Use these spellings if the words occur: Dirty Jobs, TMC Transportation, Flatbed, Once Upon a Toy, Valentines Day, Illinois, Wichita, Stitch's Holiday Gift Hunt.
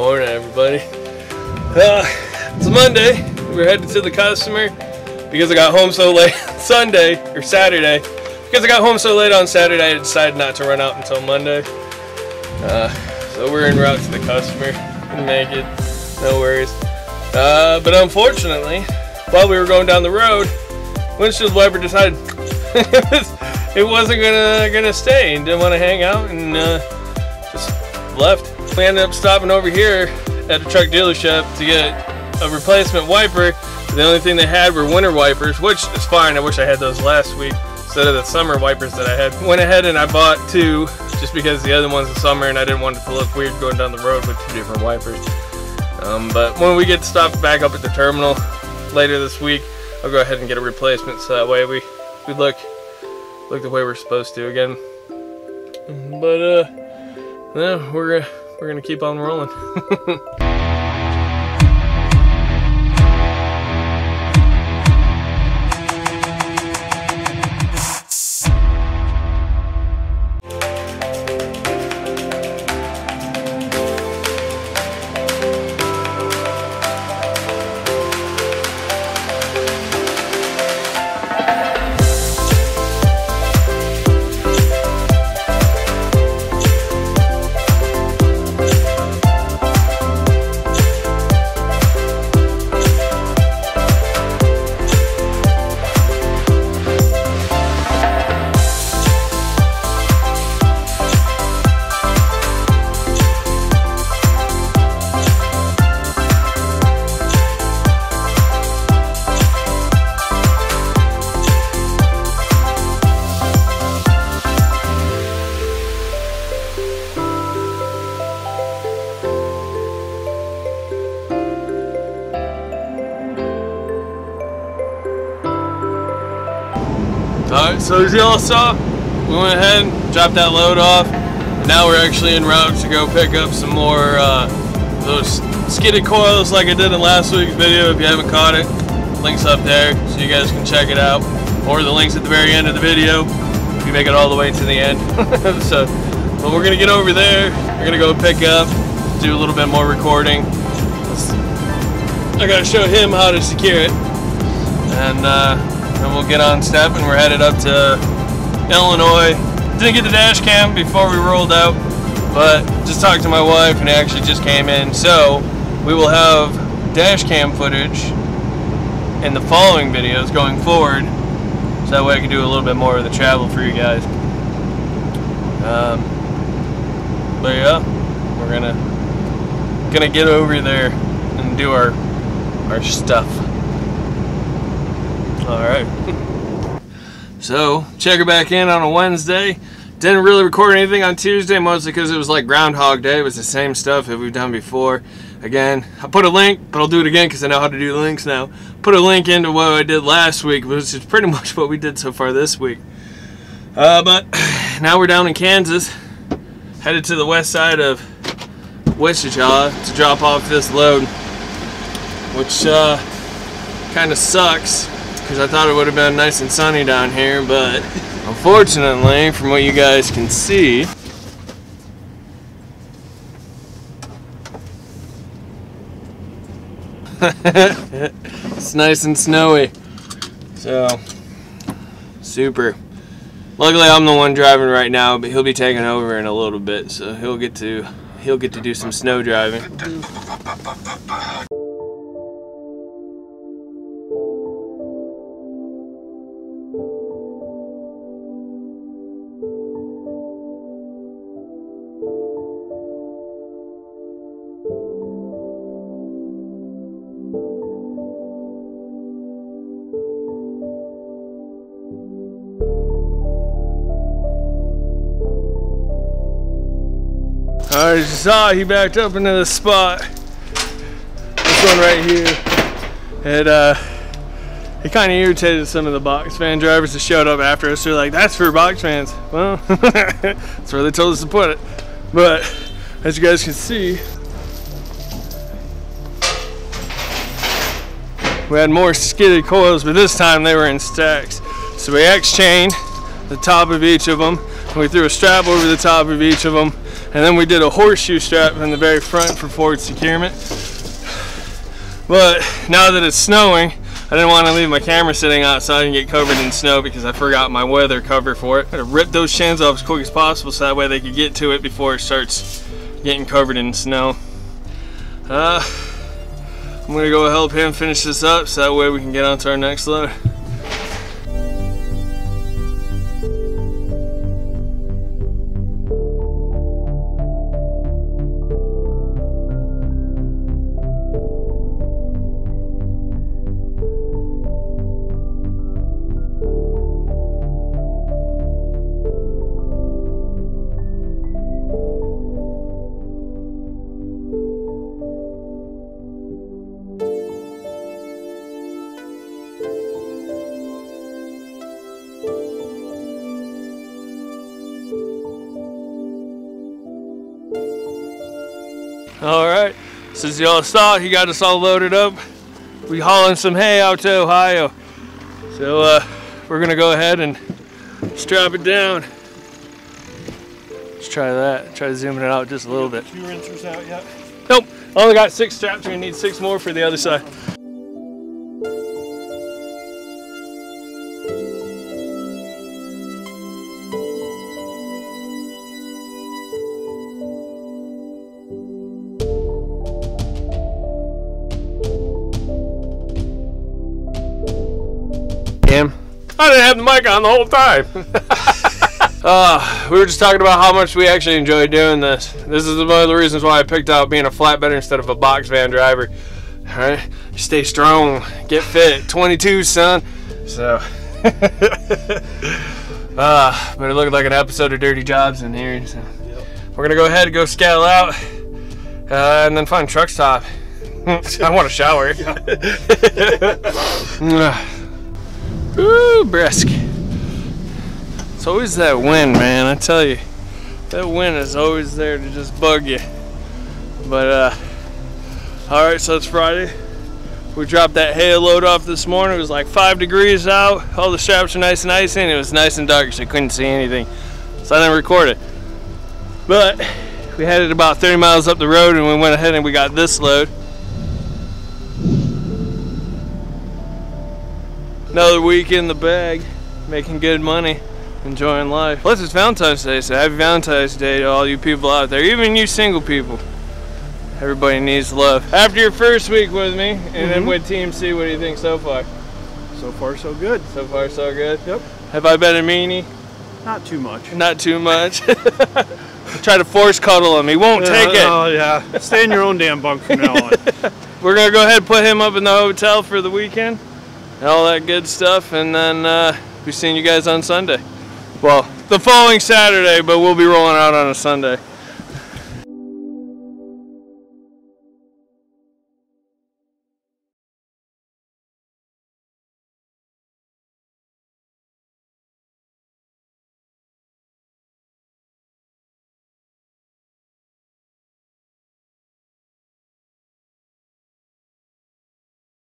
Morning, everybody. It's Monday. We're headed to the customer because I got home so late Saturday. Because I got home so late on Saturday, I decided not to run out until Monday. So we're en route to the customer. We're naked, no worries. But unfortunately, while we were going down the road, windshield wiper decided it wasn't gonna stay and didn't want to hang out and just left. We ended up stopping over here at a truck dealership to get a replacement wiper. The only thing they had were winter wipers, which is fine. I wish I had those last week instead of the summer wipers that I had. Went ahead and I bought two just because the other one's the summer and I didn't want it to look weird going down the road with two different wipers. But when we get stopped back up at the terminal later this week, I'll go ahead and get a replacement so that way we look the way we're supposed to again. But yeah, we're gonna keep on rolling. Alright, so as y'all saw, we went ahead and dropped that load off. Now we're actually en route to go pick up some more those skidded coils like I did in last week's video. If you haven't caught it, link's up there so you guys can check it out. Or the link's at the very end of the video if you make it all the way to the end. So, but we're going to get over there. We're going to go pick up, do a little bit more recording. I got to show him how to secure it. And then we'll get on step and we're headed up to Illinois. Didn't get the dash cam before we rolled out, but just talked to my wife and it actually just came in. So we will have dash cam footage in the following videos going forward. So that way I can do a little bit more of the travel for you guys. But yeah, we're gonna get over there and do our stuff. Alright, so check her back in on a Wednesday. Didn't really record anything on Tuesday, mostly because it was like Groundhog Day. It was the same stuff that we've done before. Again, I put a link, but I'll do it again because I know how to do links now. Put a link into what I did last week, which is pretty much what we did so far this week. But now we're down in Kansas, headed to the west side of Wichita to drop off this load, which kind of sucks. Because I thought it would have been nice and sunny down here, but unfortunately, from what you guys can see, it's nice and snowy. So, super. Luckily, I'm the one driving right now, but he'll be taking over in a little bit, so he'll get to do some snow driving. All right, as you saw, he backed up into the spot. This one right here, it kind of irritated some of the box van drivers that showed up after us. They're like, "That's for box fans." Well, that's where they told us to put it. But as you guys can see, we had more skidded coils, but this time they were in stacks. So we X-chained the top of each of them, and we threw a strap over the top of each of them. And then we did a horseshoe strap in the very front for forward securement. But now that it's snowing, I didn't want to leave my camera sitting outside and get covered in snow because I forgot my weather cover for it. I had to rip those shins off as quick as possible so that way they could get to it before it starts getting covered in snow. I'm gonna go help him finish this up so that way we can get on to our next load. Alright, since y'all saw, he got us all loaded up. We hauling some hay out to Ohio. So we're gonna go ahead and strap it down. Let's try that, try zooming it out just a little bit. 2 rinsers out yet? Nope, only got 6 straps, we're gonna need 6 more for the other side. I didn't have the mic on the whole time. We were just talking about how much we actually enjoy doing this. This is one of the reasons why I picked out being a flatbedder instead of a box van driver. All right, stay strong, get fit, 22 son. So, but it looked like an episode of Dirty Jobs in here. So yep. We're gonna go ahead and go scowl out and then find a truck stop. I want a shower. Ooh, brisk. It's always that wind, man, I tell you. That wind is always there to just bug you. But, alright, so it's Friday. We dropped that hay load off this morning. It was like 5 degrees out. All the straps were nice and icy, and it was nice and dark, so I couldn't see anything. So I didn't record it. But we had it about 30 miles up the road, and we went ahead and we got this load. Another week in the bag, making good money, enjoying life. Plus it's Valentine's Day, so happy Valentine's Day to all you people out there, even you single people. Everybody needs love. After your first week with me, and then with TMC, what do you think so far? So far so good. So far so good? Yep. Have I been a meanie? Not too much. Not too much. Try to force cuddle him, he won't take it. Oh yeah, stay in your own damn bunk from now on. We're gonna go ahead and put him up in the hotel for the weekend. And all that good stuff, and then we'll be seeing you guys on Sunday. Well, the following Saturday, but we'll be rolling out on a Sunday.